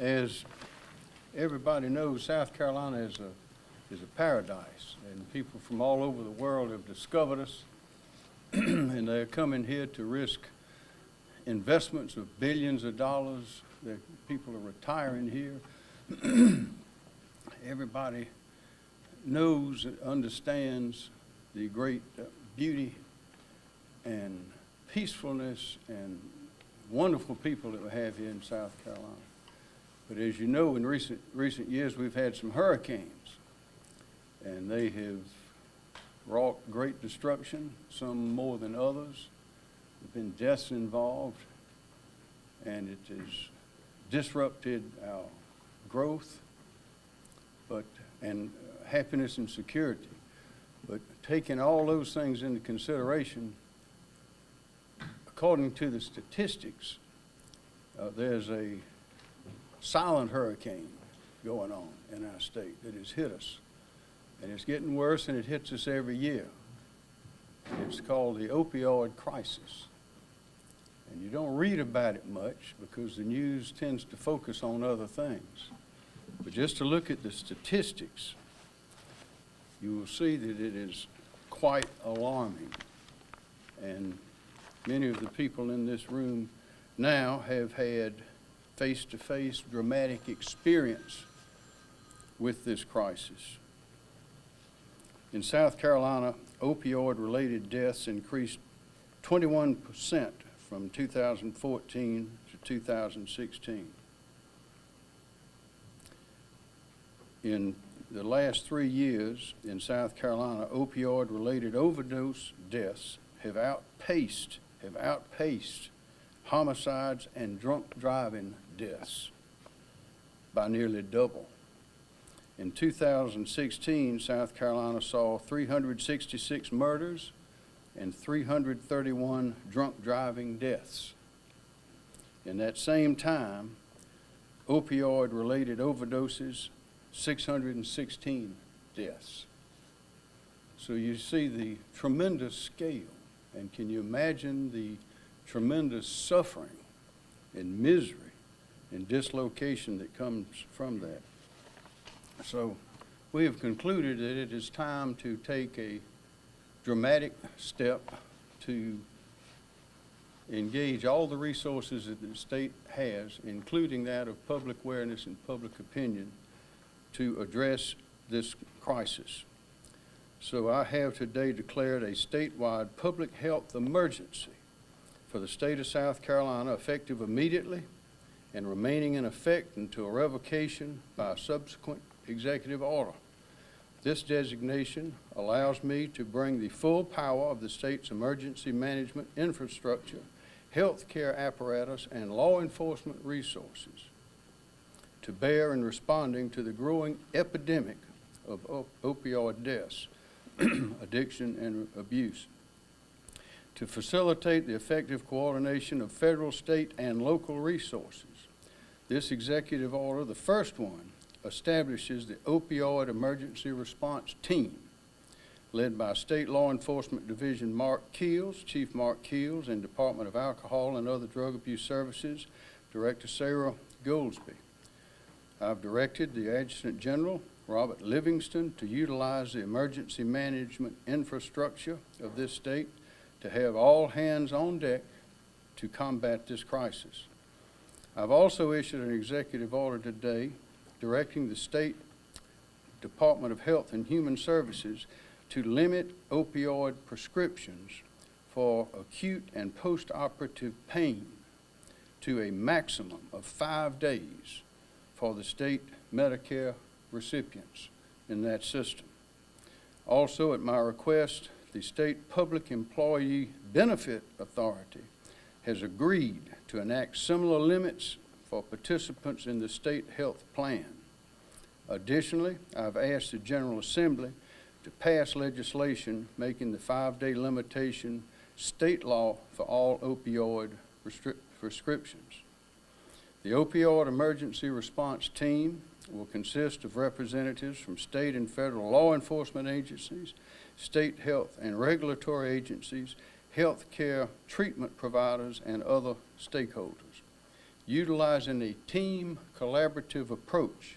As everybody knows, South Carolina is a paradise, and people from all over the world have discovered us, and they're coming here to risk investments of billions of dollars. People are retiring here. Everybody knows and understands the great beauty and peacefulness and wonderful people that we have here in South Carolina. But as you know, in recent years, we've had some hurricanes, and they have wrought great destruction, some more than others. There have been deaths involved, and it has disrupted our growth and happiness and security. But taking all those things into consideration, according to the statistics, there's a silent hurricane going on in our state that has hit us. And it's getting worse, and it hits us every year. It's called the opioid crisis. And you don't read about it much because the news tends to focus on other things. But just to look at the statistics, you will see that it is quite alarming. And many of the people in this room now have had face-to-face dramatic experience with this crisis. In South Carolina, opioid-related deaths increased 21% from 2014 to 2016. In the last 3 years in South Carolina, opioid-related overdose deaths have outpaced homicides and drunk driving deaths by nearly double. In 2016, South Carolina saw 366 murders and 331 drunk driving deaths. In that same time, opioid-related overdoses, 616 deaths. So you see the tremendous scale, and can you imagine the tremendous suffering and misery and dislocation that comes from that? So we have concluded that it is time to take a dramatic step to engage all the resources that the state has, including that of public awareness and public opinion, to address this crisis. So I have today declared a statewide public health emergency for the state of South Carolina, effective immediately and remaining in effect until revocation by a subsequent executive order. This designation allows me to bring the full power of the state's emergency management infrastructure, healthcare apparatus, and law enforcement resources to bear in responding to the growing epidemic of opioid deaths, addiction, and abuse, to facilitate the effective coordination of federal, state, and local resources. This executive order, the first one, establishes the Opioid Emergency Response Team, led by State Law Enforcement Division Mark Keels, Chief Mark Keels, and Department of Alcohol and Other Drug Abuse Services, Director Sarah Goldsby. I've directed the Adjutant General, Robert Livingston, to utilize the emergency management infrastructure of this state to have all hands on deck to combat this crisis. I've also issued an executive order today directing the State Department of Health and Human Services to limit opioid prescriptions for acute and post-operative pain to a maximum of 5 days for the state Medicare recipients in that system. Also, at my request, the State Public Employee Benefit Authority has agreed to enact similar limits for participants in the state health plan. Additionally, I've asked the General Assembly to pass legislation making the 5-day limitation state law for all opioid prescriptions. The Opioid Emergency Response Team will consist of representatives from state and federal law enforcement agencies, state health and regulatory agencies, health care treatment providers, and other stakeholders. utilizing a team collaborative approach.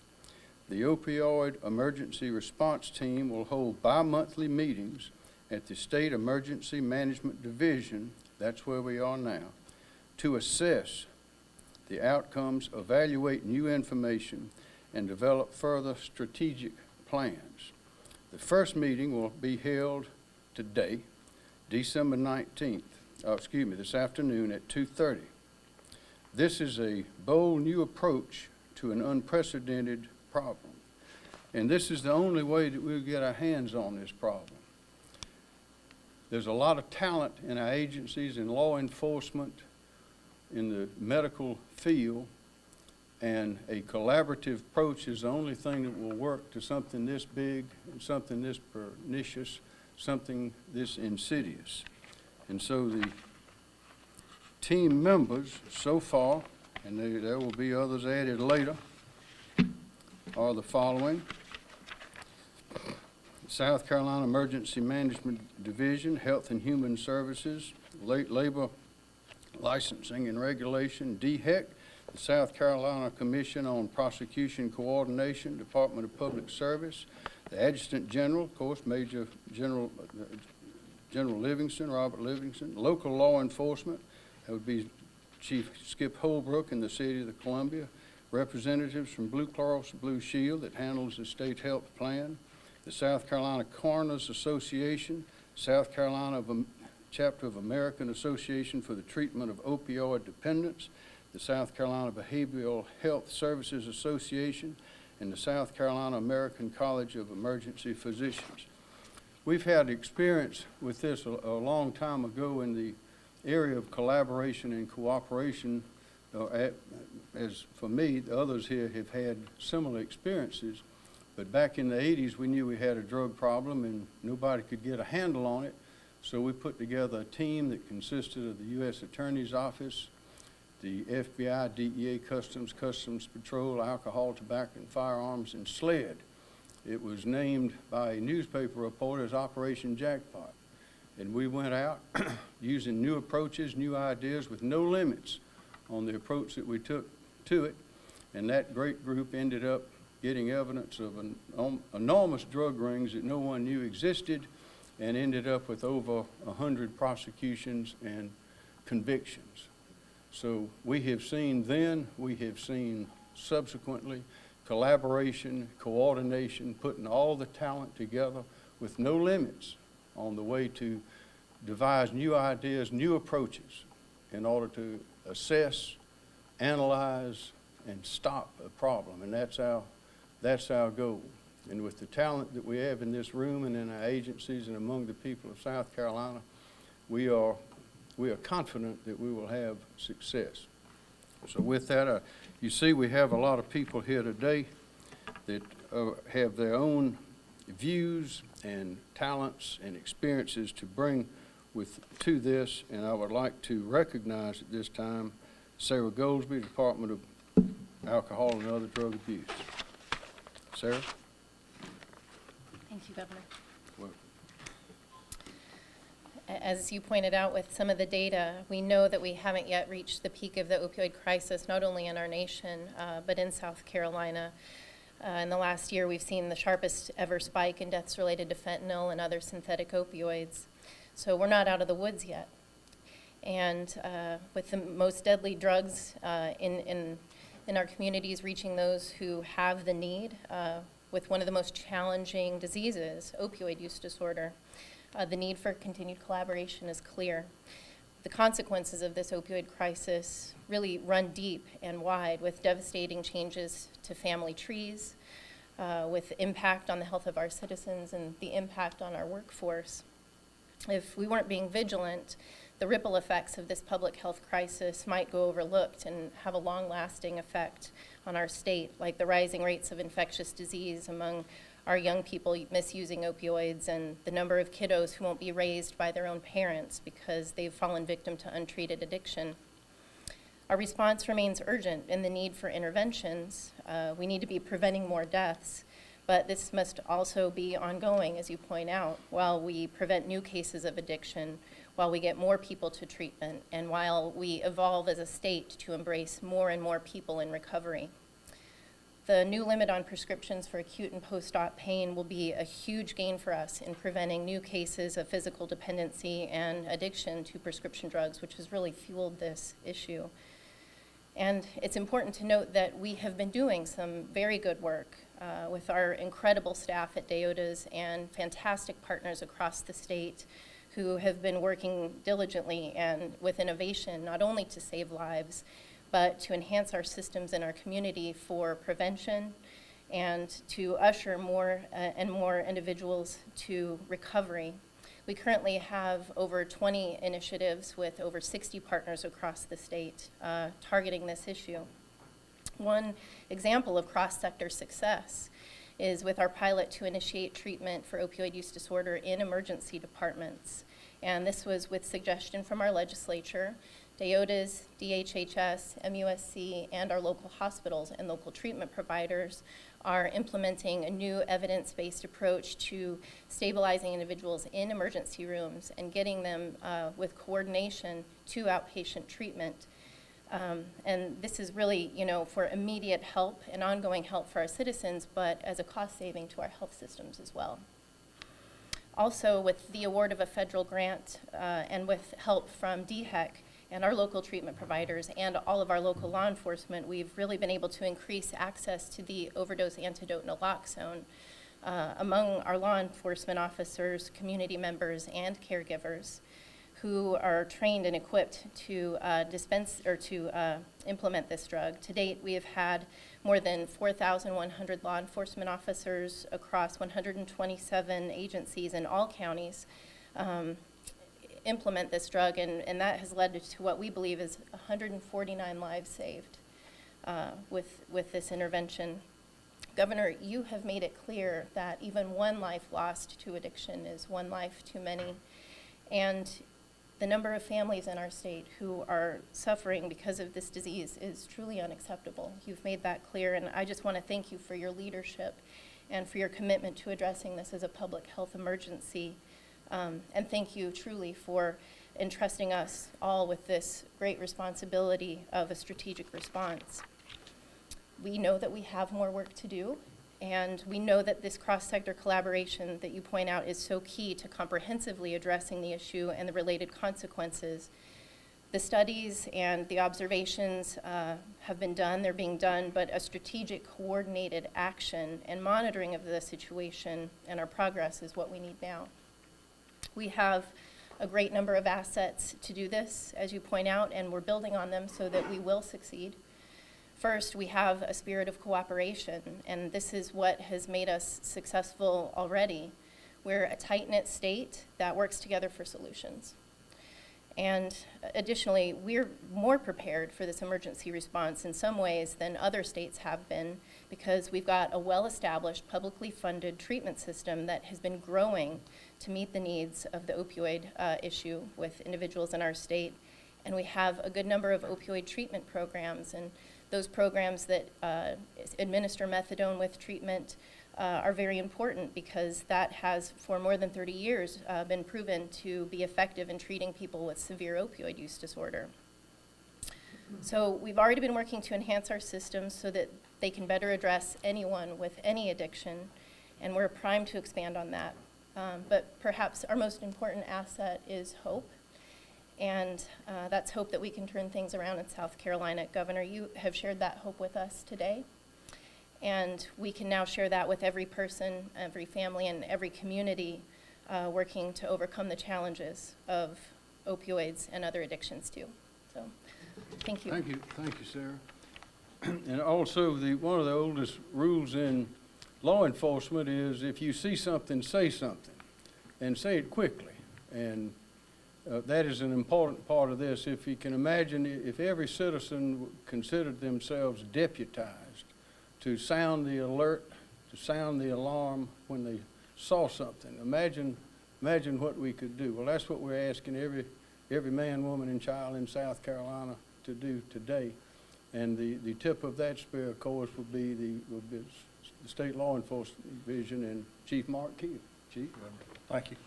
The Opioid Emergency Response Team will hold bi-monthly meetings at the State Emergency Management Division, that's where we are now, to assess the outcomes, evaluate new information, and develop further strategic plans. The first meeting will be held today, December 19th, this afternoon at 2:30. This is a bold new approach to an unprecedented problem. And this is the only way that we'll get our hands on this problem. There's a lot of talent in our agencies, in law enforcement, in the medical field, and a collaborative approach is the only thing that will work to something this big, and something this pernicious, something this insidious. And so the team members so far, and there will be others added later, are the following. South Carolina Emergency Management Division, Health and Human Services, Labor Licensing and Regulation, DHEC, the South Carolina Commission on Prosecution Coordination, Department of Public Service, the Adjutant General, of course, Major General Livingston, Robert Livingston, local law enforcement, that would be Chief Skip Holbrook in the City of Columbia, representatives from Blue Cross Blue Shield that handles the state health plan, the South Carolina Coroners Association, South Carolina Chapter of American Association for the Treatment of Opioid Dependence, the South Carolina Behavioral Health Services Association, and the South Carolina American College of Emergency Physicians. We've had experience with this a long time ago in the area of collaboration and cooperation. As for me, the others here have had similar experiences, but back in the 80s we knew we had a drug problem and nobody could get a handle on it, so we put together a team that consisted of the U.S. Attorney's Office, the FBI, DEA, Customs Patrol, Alcohol, Tobacco, and Firearms, and SLED. It was named by a newspaper reporter as Operation Jackpot. And we went out using new approaches, new ideas with no limits on the approach that we took to it. And that great group ended up getting evidence of an enormous drug rings that no one knew existed, and ended up with over 100 prosecutions and convictions. So we have seen then, we have seen subsequently, collaboration, coordination, putting all the talent together with no limits on the way to devise new ideas, new approaches in order to assess, analyze, and stop a problem. And that's our goal. And with the talent that we have in this room and in our agencies and among the people of South Carolina, we are confident that we will have success. So with that, you see we have a lot of people here today that have their own views and talents and experiences to bring to this, and I would like to recognize at this time Sarah Goldsby, Department of Alcohol and Other Drug Abuse. Sarah? Thank you, Governor. As you pointed out with some of the data, we know that we haven't yet reached the peak of the opioid crisis, not only in our nation, but in South Carolina. In the last year, we've seen the sharpest ever spike in deaths related to fentanyl and other synthetic opioids. So we're not out of the woods yet. And with the most deadly drugs in our communities reaching those who have the need, with one of the most challenging diseases, opioid use disorder, the need for continued collaboration is clear. The consequences of this opioid crisis really run deep and wide, with devastating changes to family trees, with impact on the health of our citizens and the impact on our workforce. If we weren't being vigilant, the ripple effects of this public health crisis might go overlooked and have a long-lasting effect on our state, like the rising rates of infectious disease among our young people misusing opioids, and the number of kiddos who won't be raised by their own parents because they've fallen victim to untreated addiction. Our response remains urgent in the need for interventions. We need to be preventing more deaths, but this must also be ongoing, as you point out, while we prevent new cases of addiction. while we get more people to treatment, and while we evolve as a state to embrace more and more people in recovery. The new limit on prescriptions for acute and post-op pain will be a huge gain for us in preventing new cases of physical dependency and addiction to prescription drugs, which has really fueled this issue. And it's important to note that we have been doing some very good work with our incredible staff at DHEC's and fantastic partners across the state who have been working diligently and with innovation, not only to save lives, but to enhance our systems in our community for prevention and to usher more and more individuals to recovery. We currently have over 20 initiatives with over 60 partners across the state targeting this issue. One example of cross-sector success is with our pilot to initiate treatment for opioid use disorder in emergency departments. And this was with suggestion from our legislature, DHEC's, DHHS, MUSC, and our local hospitals and local treatment providers are implementing a new evidence-based approach to stabilizing individuals in emergency rooms and getting them with coordination to outpatient treatment. And this is really, you know, for immediate help and ongoing help for our citizens, but as a cost saving to our health systems as well. Also, with the award of a federal grant and with help from DHEC, and our local treatment providers and all of our local law enforcement, we've really been able to increase access to the overdose antidote naloxone among our law enforcement officers, community members, and caregivers who are trained and equipped to dispense or to implement this drug. To date, we have had more than 4,100 law enforcement officers across 127 agencies in all counties implement this drug, and that has led to what we believe is 149 lives saved with this intervention. Governor, you have made it clear that even one life lost to addiction is one life too many, and the number of families in our state who are suffering because of this disease is truly unacceptable. You've made that clear, and I just want to thank you for your leadership and for your commitment to addressing this as a public health emergency. And thank you truly for entrusting us all with this great responsibility of a strategic response. We know that we have more work to do, and we know that this cross-sector collaboration that you point out is so key to comprehensively addressing the issue and the related consequences. The studies and the observations have been done, they're being done, but a strategic coordinated action and monitoring of the situation and our progress is what we need now. We have a great number of assets to do this, as you point out, and we're building on them so that we will succeed. First, we have a spirit of cooperation, and this is what has made us successful already. We're a tight-knit state that works together for solutions. And additionally, we're more prepared for this emergency response in some ways than other states have been, because we've got a well-established, publicly funded treatment system that has been growing to meet the needs of the opioid issue with individuals in our state. And we have a good number of opioid treatment programs, and those programs that administer methadone with treatment are very important, because that has, for more than 30 years, been proven to be effective in treating people with severe opioid use disorder. So we've already been working to enhance our systems so that they can better address anyone with any addiction, and we're primed to expand on that. But perhaps our most important asset is hope, and that's hope that we can turn things around in South Carolina. Governor, you have shared that hope with us today. And we can now share that with every person, every family, and every community working to overcome the challenges of opioids and other addictions too. So, thank you. Thank you. Thank you, Sarah. And also, one of the oldest rules in law enforcement is if you see something, say something, and say it quickly. And that is an important part of this. If you can imagine, if every citizen considered themselves deputized, to sound the alert, to sound the alarm when they saw something. Imagine what we could do. Well, that's what we're asking every man, woman, and child in South Carolina to do today. And the tip of that spear, of course, would be the State Law Enforcement Division and Chief Mark Keels. Chief? Thank you.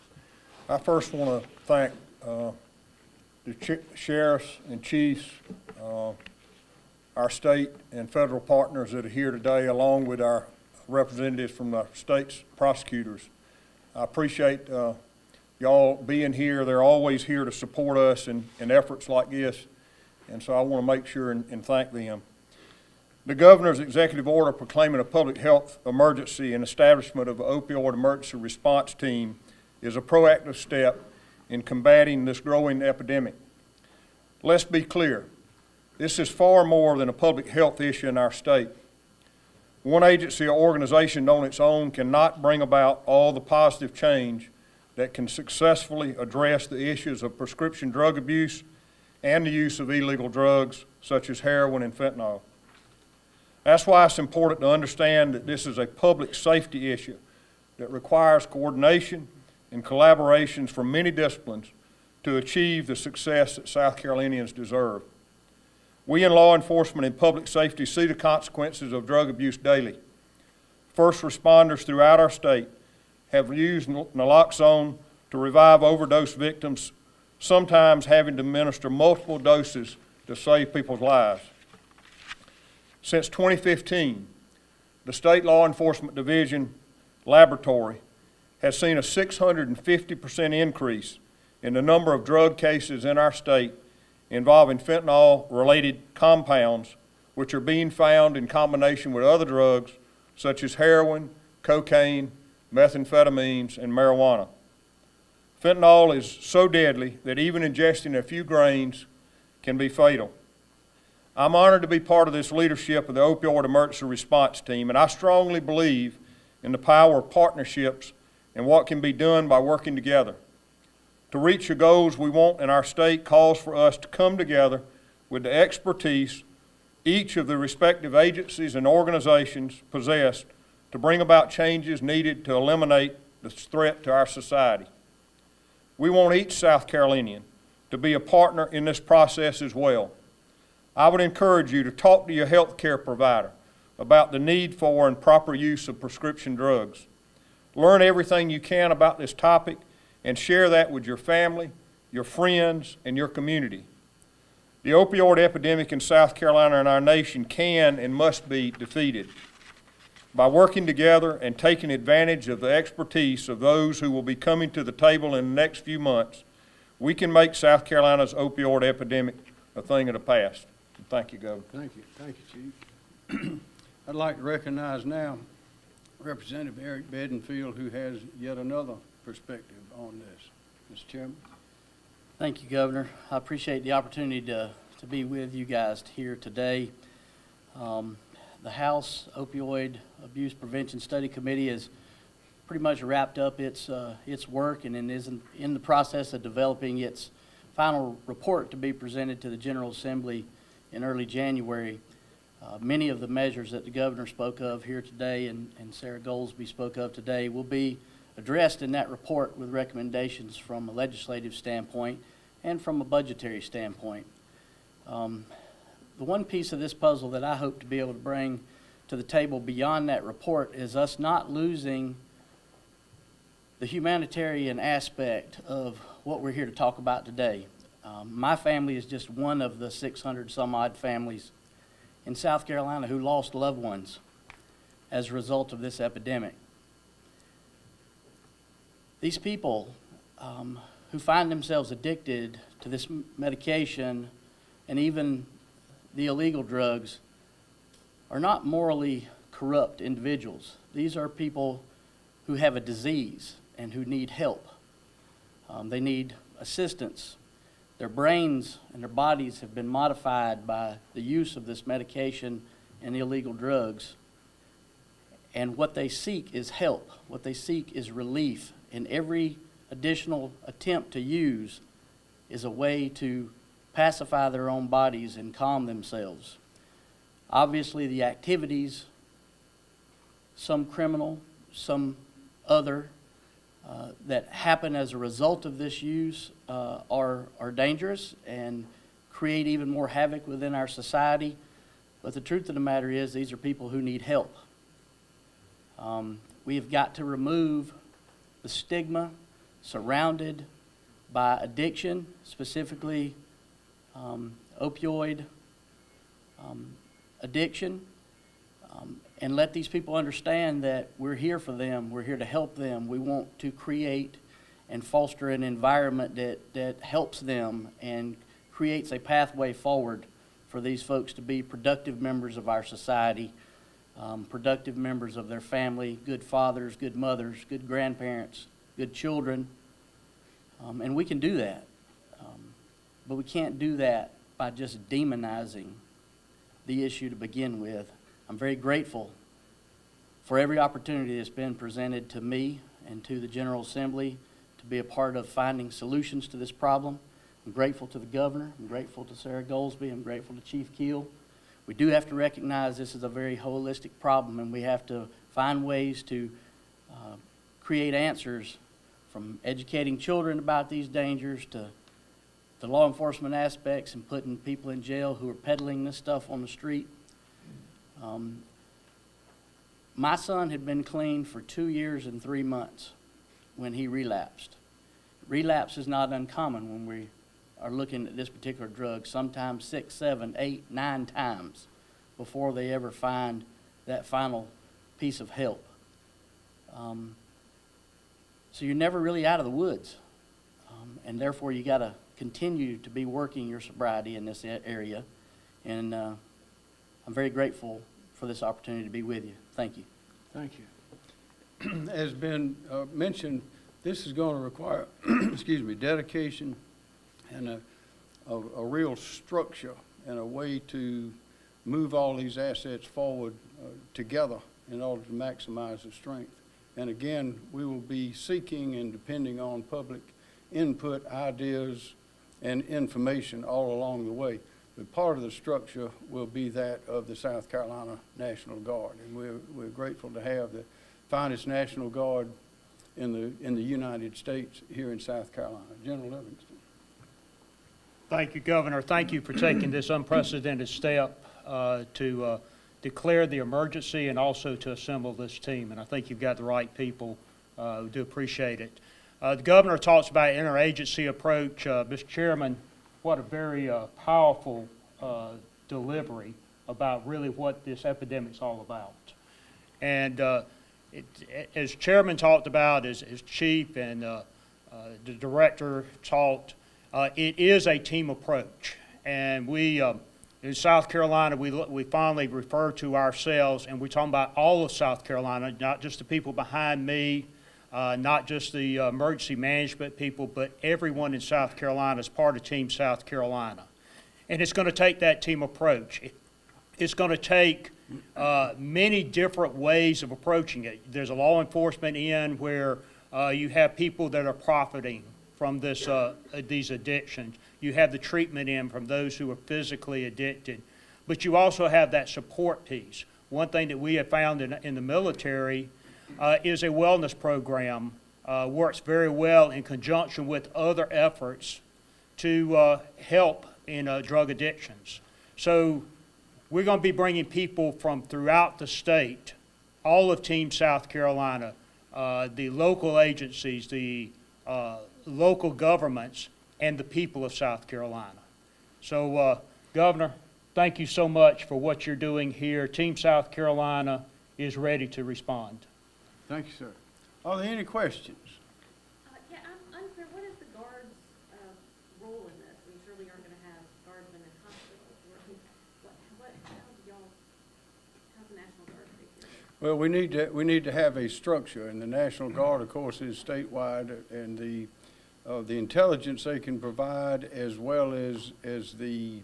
I first want to thank the sheriffs and chiefs, our state and federal partners that are here today, along with our representatives from the state's prosecutors. I appreciate y'all being here. They're always here to support us in efforts like this, and so I want to make sure and thank them. The governor's executive order proclaiming a public health emergency and establishment of an opioid emergency response team is a proactive step in combating this growing epidemic. Let's be clear, this is far more than a public health issue in our state. One agency or organization on its own cannot bring about all the positive change that can successfully address the issues of prescription drug abuse and the use of illegal drugs such as heroin and fentanyl. That's why it's important to understand that this is a public safety issue that requires coordination and collaborations from many disciplines to achieve the success that South Carolinians deserve. We in law enforcement and public safety see the consequences of drug abuse daily. First responders throughout our state have used naloxone to revive overdose victims, sometimes having to administer multiple doses to save people's lives. Since 2015, the State Law Enforcement Division Laboratory has seen a 650% increase in the number of drug cases in our state involving fentanyl-related compounds, which are being found in combination with other drugs such as heroin, cocaine, methamphetamines, and marijuana. Fentanyl is so deadly that even ingesting a few grains can be fatal. I'm honored to be part of this leadership of the Opioid Emergency Response Team, and I strongly believe in the power of partnerships and what can be done by working together. To reach the goals we want in our state calls for us to come together with the expertise each of the respective agencies and organizations possess to bring about changes needed to eliminate this threat to our society. We want each South Carolinian to be a partner in this process as well. I would encourage you to talk to your health care provider about the need for and proper use of prescription drugs. Learn everything you can about this topic and share that with your family, your friends, and your community. The opioid epidemic in South Carolina and our nation can and must be defeated by working together and taking advantage of the expertise of those who will be coming to the table in the next few months. We can make South Carolina's opioid epidemic a thing of the past. Thank you, Governor. Thank you, Chief. I'd like to recognize now Representative Eric Bedenfield, who has yet another perspective on this. Mr. Chairman. Thank you, Governor. I appreciate the opportunity to be with you guys here today. The House Opioid Abuse Prevention Study Committee has pretty much wrapped up its work and is in the process of developing its final report to be presented to the General Assembly in early January. Many of the measures that the Governor spoke of here today and Sarah Goldsby spoke of today will be addressed in that report with recommendations from a legislative standpoint and from a budgetary standpoint. The one piece of this puzzle that I hope to be able to bring to the table beyond that report is us not losing the humanitarian aspect of what we're here to talk about today. My family is just one of the 600 some odd families in South Carolina who lost loved ones as a result of this epidemic. These people who find themselves addicted to this medication and even the illegal drugs are not morally corrupt individuals. These are people who have a disease and who need help. They need assistance. Their brains and their bodies have been modified by the use of this medication and illegal drugs. And what they seek is help. What they seek is relief. And every additional attempt to use is a way to pacify their own bodies and calm themselves. Obviously, the activities, some criminal, some other, that happen as a result of this use are dangerous and create even more havoc within our society. But the truth of the matter is these are people who need help. We have got to remove the stigma surrounded by addiction, specifically opioid addiction, and let these people understand that we're here for them, we're here to help them. We want to create and foster an environment that helps them and creates a pathway forward for these folks to be productive members of our society, productive members of their family, good fathers, good mothers, good grandparents, good children. And we can do that, but we can't do that by just demonizing the issue to begin with. I'm very grateful for every opportunity that's been presented to me and to the General Assembly to be a part of finding solutions to this problem. I'm grateful to the governor. I'm grateful to Sarah Goldsby. I'm grateful to Chief Keel. We do have to recognize this is a very holistic problem, and we have to find ways to create answers, from educating children about these dangers to the law enforcement aspects and putting people in jail who are peddling this stuff on the street. My son had been clean for 2 years and 3 months when he relapsed. Relapse is not uncommon when we are looking at this particular drug, sometimes 6, 7, 8, 9 times before they ever find that final piece of help. So you're never really out of the woods, and therefore you got to continue to be working your sobriety in this area, and I'm very grateful for this opportunity to be with you. Thank you. Thank you. As been mentioned, this is going to require, excuse me, dedication and a real structure and a way to move all these assets forward together in order to maximize the strength. And again, we will be seeking and depending on public input, ideas, and information all along the way. But part of the structure will be that of the South Carolina National Guard, and we're grateful to have the finest National Guard in the United States here in South Carolina. General Livingston. Thank you, Governor. Thank you for taking this unprecedented step to declare the emergency and also to assemble this team. And I think you've got the right people who do appreciate it. The governor talks about interagency approach. Mr. Chairman, what a very powerful delivery about really what this epidemic's all about. And as Chairman talked about, as Chief and the Director talked, it is a team approach. And we, in South Carolina, we fondly refer to ourselves, and we're talking about all of South Carolina, not just the people behind me, not just the emergency management people, but everyone in South Carolina is part of Team South Carolina. And it's going to take that team approach. It's going to take many different ways of approaching it. There's a law enforcement end where you have people that are profiting from this, these addictions. You have the treatment in from those who are physically addicted. But you also have that support piece. One thing that we have found in the military is a wellness program. Works very well in conjunction with other efforts to help in drug addictions. So we're going to be bringing people from throughout the state, all of Team South Carolina, the local agencies, the local governments, and the people of South Carolina. So, Governor, thank you so much for what you're doing here. Team South Carolina is ready to respond. Thank you, sir. Are there any questions? Yeah, I'm unclear. What is the guard's role in this? We surely aren't going to have guardsmen in hospitals. How's the National Guard figure? Well, we need to have a structure, and the National Guard, of course, is statewide, and the intelligence they can provide, as well as the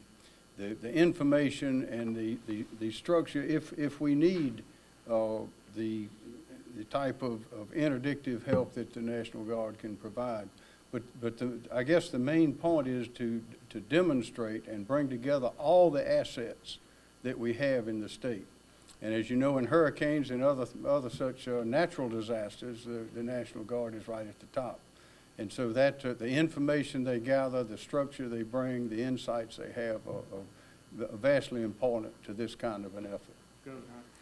information and the structure, if we need the type of interdictive help that the National Guard can provide. But I guess the main point is to demonstrate and bring together all the assets that we have in the state. And as you know, in hurricanes and other such natural disasters, the National Guard is right at the top. And so that the information they gather, the structure they bring, the insights they have are vastly important to this kind of an effort.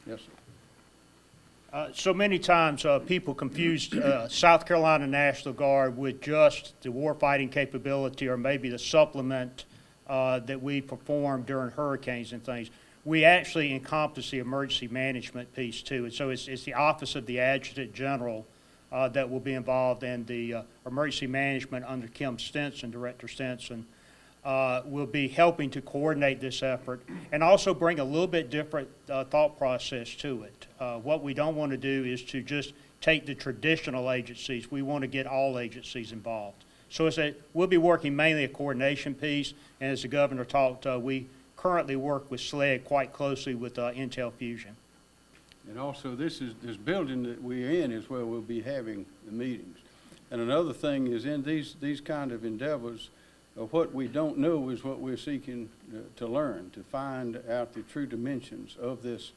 Yes, sir. So many times people confused South Carolina National Guard with just the warfighting capability or maybe the supplement that we perform during hurricanes and things. We actually encompass the emergency management piece too. And so it's the office of the Adjutant General that will be involved in the emergency management under Kim Stenson, Director Stenson, will be helping to coordinate this effort and also bring a little bit different thought process to it. What we don't want to do is to just take the traditional agencies. We want to get all agencies involved. So it's we'll be working mainly a coordination piece, and as the governor talked, we currently work with SLED quite closely with Intel Fusion. And also this building that we're in is where we'll be having the meetings. And another thing is in these kind of endeavors, what we don't know is what we're seeking to learn, to find out the true dimensions of this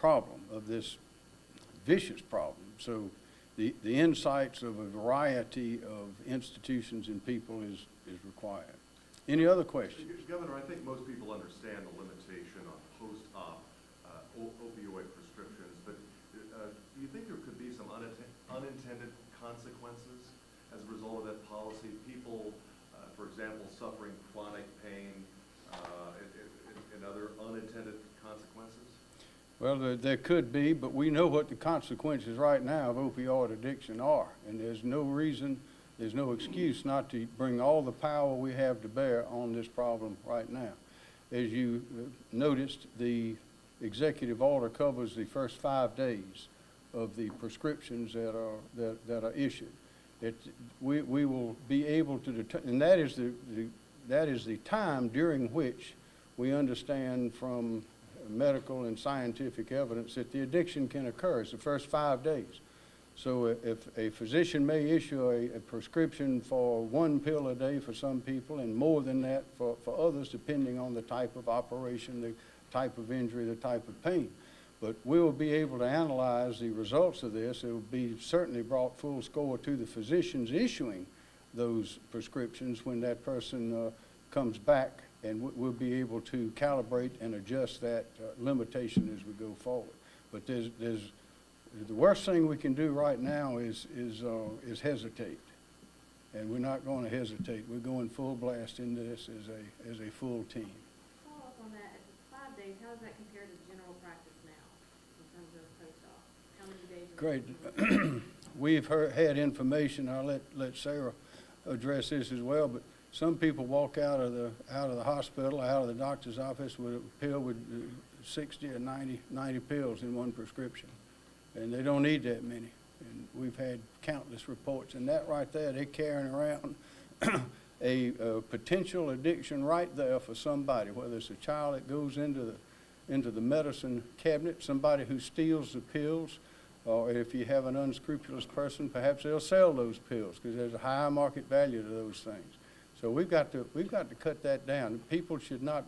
problem, of this vicious problem. So the insights of a variety of institutions and people is required. Any other questions? Governor, I think most people understand the limitation on post-op opioid prescriptions, but do you think there could be some unintended consequences as a result of that policy? People, for example, suffering chronic pain and other unintended consequences? Well, there could be, but we know what the consequences right now of opioid addiction are, and there's no reason, there's no excuse not to bring all the power we have to bear on this problem right now. As you noticed, the executive order covers the first 5 days of the prescriptions that are issued. We will be able to determine, and that is the time during which we understand from medical and scientific evidence that the addiction can occur. It's the first 5 days. So if a physician may issue a prescription for one pill a day for some people and more than that for others, depending on the type of operation, the type of injury, the type of pain. But we will be able to analyze the results of this. It will be certainly brought full score to the physicians issuing those prescriptions when that person comes back, and we'll be able to calibrate and adjust that limitation as we go forward. But the worst thing we can do right now is hesitate, and we're not going to hesitate. We're going full blast into this as a full team. Follow up on that. At 5 days, how does that compare to general practice now in terms of post-op? How many days? Great. We've had information. I'll let Sarah address this as well. But some people walk out of the hospital, out of the doctor's office with a pill with 60 or 90 pills in one prescription. And they don't need that many. And we've had countless reports. And that right there, they're carrying around a potential addiction right there for somebody, whether it's a child that goes into the medicine cabinet, somebody who steals the pills, or if you have an unscrupulous person, perhaps they'll sell those pills because there's a high market value to those things. So we've got to cut that down. People should not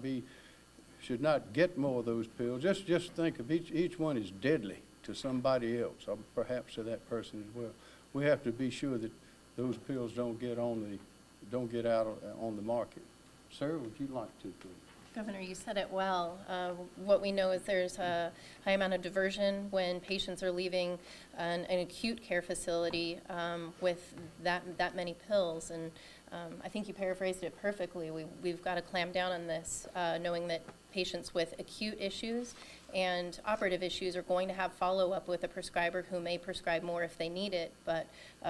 get more of those pills. Just think of each one is deadly to somebody else, or perhaps to that person as well. We have to be sure that those pills don't get out on the market. Sarah, would you like to? Please? Governor, you said it well. What we know is there's a high amount of diversion when patients are leaving an acute care facility with that many pills. And I think you paraphrased it perfectly. We've got to clamp down on this, knowing that patients with acute issues and operative issues are going to have follow-up with a prescriber who may prescribe more if they need it, but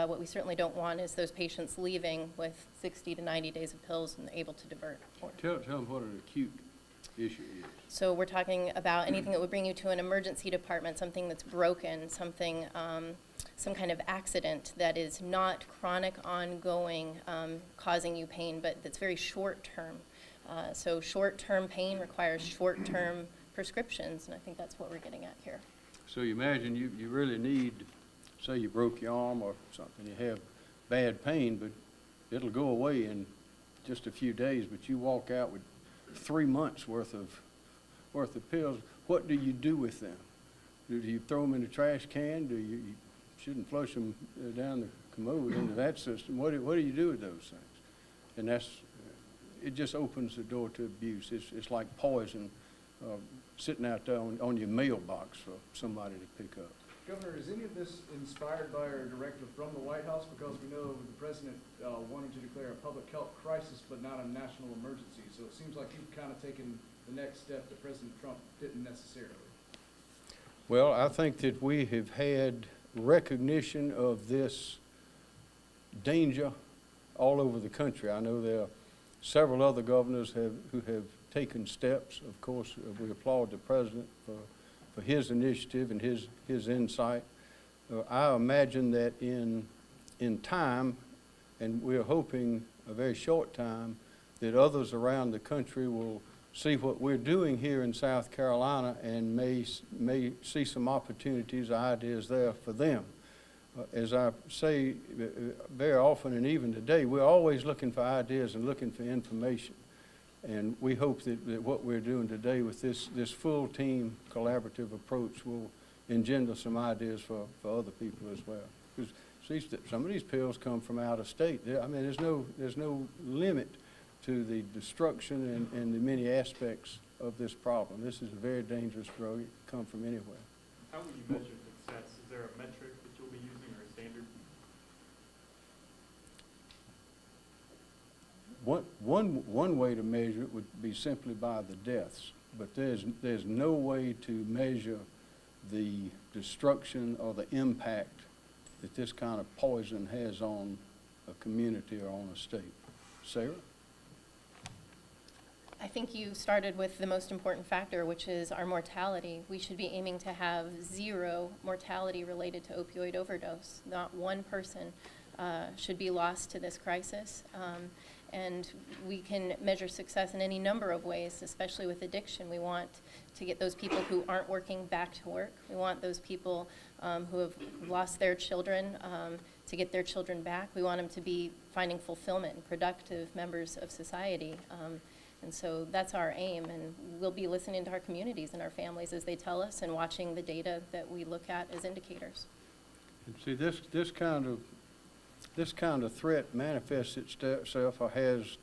what we certainly don't want is those patients leaving with 60 to 90 days of pills and able to divert more. Tell them what an acute issue is. So we're talking about anything that would bring you to an emergency department, something that's broken, something, some kind of accident that is not chronic, ongoing, causing you pain, but that's very short-term. So short-term pain requires short-term prescriptions, and I think that's what we're getting at here. So you imagine you really need, say you broke your arm or something, you have bad pain, but it'll go away in just a few days, but you walk out with 3 months worth of pills. What do you do with them? Do you throw them in the trash can? You shouldn't flush them down the commode into that system. What do you do with those things? And it just opens the door to abuse. It's like poison sitting out there on your mailbox for somebody to pick up. Governor, is any of this inspired by or directive from the White House? Because we know the President wanted to declare a public health crisis, but not a national emergency. So it seems like you've kind of taken the next step that President Trump didn't necessarily. Well, I think that we have had recognition of this danger all over the country. I know there are several other governors who have taken steps. Of course, we applaud the President for his initiative and his insight. I imagine that in time, and we're hoping a very short time, that others around the country will see what we're doing here in South Carolina and may see some opportunities, ideas there for them. As I say very often, and even today, we're always looking for ideas and looking for information. And we hope that what we're doing today with this full team collaborative approach will engender some ideas for other people as well. Because some of these pills come from out of state. I mean, there's no limit to the destruction and the many aspects of this problem. This is a very dangerous drug. It can come from anywhere. How would you measure success? Is there a metric that you'll be using or a standard? One way to measure it would be simply by the deaths, but there's no way to measure the destruction or the impact that this kind of poison has on a community or on a state. Sarah? I think you started with the most important factor, which is our mortality. We should be aiming to have zero mortality related to opioid overdose. Not one person should be lost to this crisis. And we can measure success in any number of ways, especially with addiction. We want to get those people who aren't working back to work. We want those people who have lost their children to get their children back. We want them to be finding fulfillment and productive members of society. And so that's our aim, and we'll be listening to our communities and our families as they tell us and watching the data that we look at as indicators. And see, this kind of threat manifests itself or has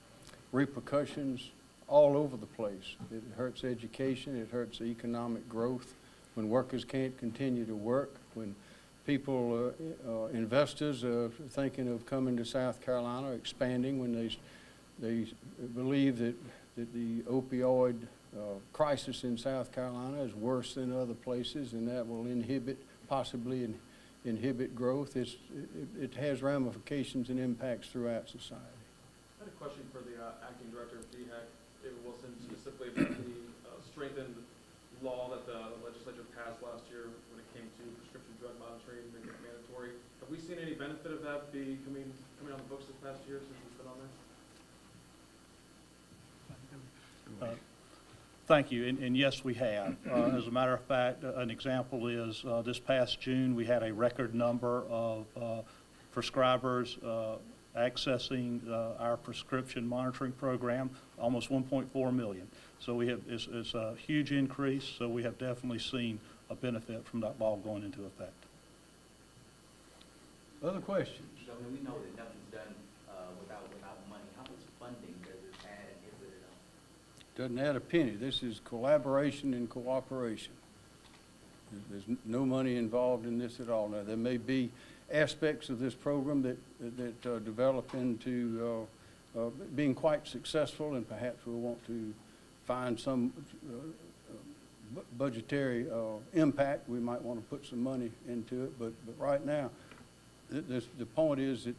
repercussions all over the place. It hurts education, it hurts economic growth. When workers can't continue to work, when people, investors are thinking of coming to South Carolina, expanding, when they believe that the opioid crisis in South Carolina is worse than other places, and that will possibly inhibit growth. It has ramifications and impacts throughout society. I had a question for the acting director of DHEC, David Wilson, specifically about the strengthened law that the legislature passed last year when it came to prescription drug monitoring, making it mandatory. Have we seen any benefit of that coming on the books this past year since it's been on there? Thank you, and yes, we have. As a matter of fact, an example is this past June, we had a record number of prescribers accessing our prescription monitoring program, almost 1.4 million. So we have, it's a huge increase, so we have definitely seen a benefit from that law going into effect. Other questions? Governor, we know that nothing's done without money. How much funding does it add, and is it enough? Doesn't add a penny. This is collaboration and cooperation. There's no money involved in this at all. Now, there may be aspects of this program that develop into being quite successful, and perhaps we'll want to find some budgetary impact. We might want to put some money into it, but right now, the point is that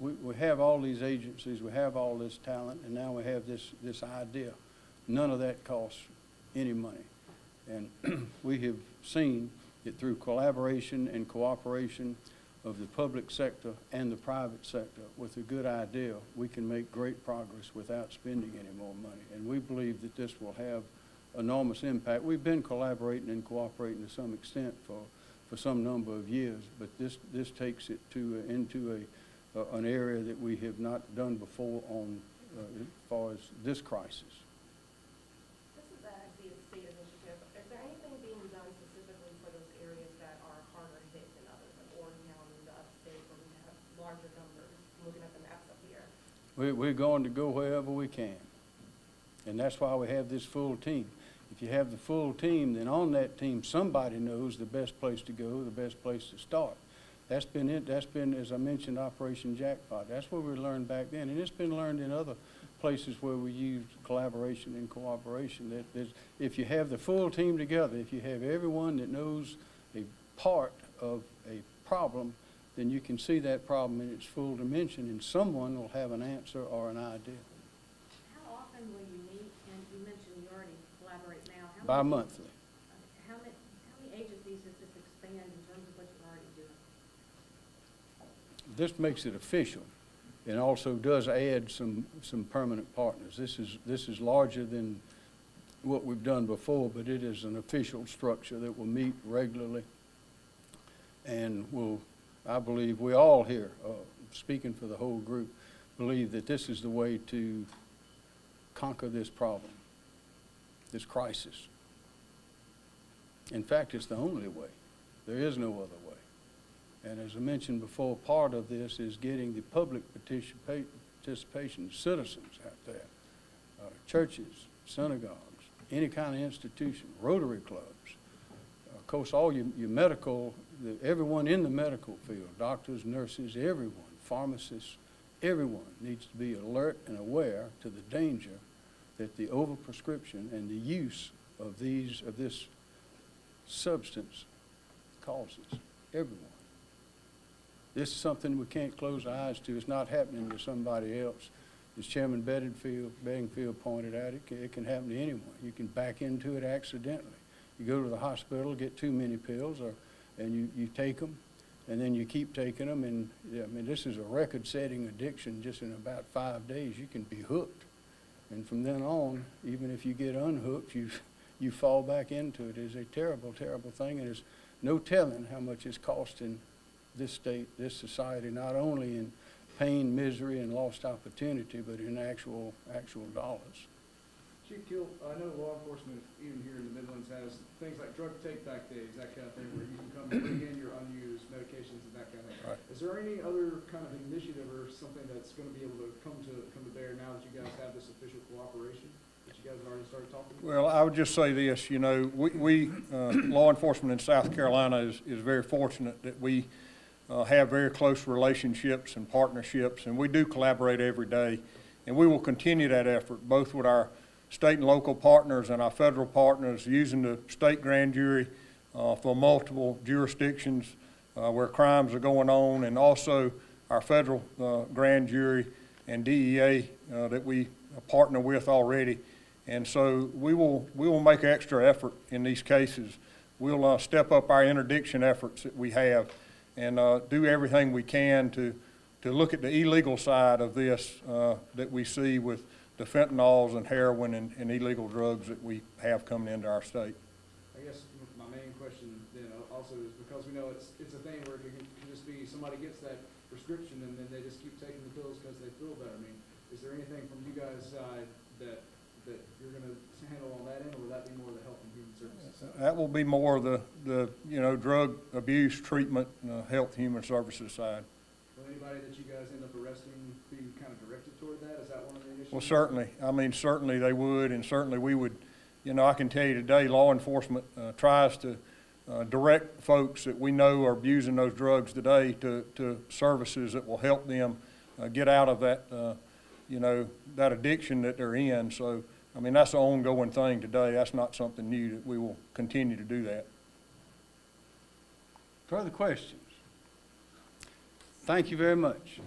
we have all these agencies, we have all this talent, and now we have this idea. None of that costs any money. And we have seen that through collaboration and cooperation of the public sector and the private sector with a good idea, we can make great progress without spending any more money. And we believe that this will have enormous impact. We've been collaborating and cooperating to some extent for some number of years, but this takes it into an area that we have not done before as far as this crisis. This is a DHC initiative. Is there anything being done specifically for those areas that are harder hit than others, like Oregon and the upstate, where we have larger numbers? Looking at the maps up here, we're going to go wherever we can, and that's why we have this full team. If you have the full team, then on that team somebody knows the best place to go, the best place to start. That's been it. That's been, as I mentioned, Operation Jackpot. That's what we learned back then, and it's been learned in other places where we use collaboration and cooperation. That if you have the full team together, if you have everyone that knows a part of a problem, then you can see that problem in its full dimension, and someone will have an answer or an idea. How often will you meet? And you mentioned you already collaborate now. Bi-monthly. How many agencies does this expand in terms of what you're already doing? This makes it official, and also does add some permanent partners. This is larger than what we've done before, but it is an official structure that will meet regularly, and will. I believe we all here, speaking for the whole group, believe that this is the way to conquer this problem, this crisis. In fact, it's the only way. There is no other way. And as I mentioned before, part of this is getting the public participation of citizens out there, churches, synagogues, any kind of institution, Rotary clubs. Of course, all your medical, everyone in the medical field, doctors, nurses, everyone, pharmacists, everyone needs to be alert and aware to the danger that the overprescription and the use of this substance causes. Everyone. This is something we can't close our eyes to. It's not happening to somebody else. As Chairman Bedenfield pointed out, it can happen to anyone. You can back into it accidentally. You go to the hospital, get too many pills, or and you take them, and then you keep taking them, and I mean, this is a record-setting addiction. Just in about 5 days, you can be hooked. And from then on, even if you get unhooked, you fall back into it. It's a terrible, terrible thing, and there's no telling how much it's costing this state, this society, not only in pain, misery, and lost opportunity, but in actual dollars. Chief Keel, I know law enforcement, even here in the Midlands, has things like drug take-back days, that kind of thing, where you can come and bring in your unused medications and that kind of thing. Right. Is there any other kind of initiative or something that's going to be able to come to bear now that you guys have this official cooperation that you guys have already started talking about? Well, I would just say this. You know, we law enforcement in South Carolina is very fortunate that we have very close relationships and partnerships, and we do collaborate every day, and we will continue that effort, both with our state and local partners and our federal partners, using the state grand jury for multiple jurisdictions where crimes are going on, and also our federal grand jury and DEA that we partner with already. And so we will make an extra effort in these cases. We'll step up our interdiction efforts that we have, and do everything we can to look at the illegal side of this that we see with the fentanyls and heroin and illegal drugs that we have coming into our state. I guess my main question then also is, because we know it's a thing where it can just be somebody gets that prescription and then they just keep taking the pills because they feel better. I mean, is there anything from you guys' side that you're going to handle on that end, or will that be more the health and human services side? That will be more the drug abuse treatment and health human services side. Will anybody that you guys end up arresting be kind of directed toward that? Is that one of the issues? Well, certainly. I mean, certainly they would, and certainly we would. You know, I can tell you today, law enforcement tries to direct folks that we know are abusing those drugs today to services that will help them get out of that, that addiction that they're in. So, I mean, that's an ongoing thing today. That's not something new, that we will continue to do that. Further questions? Thank you very much.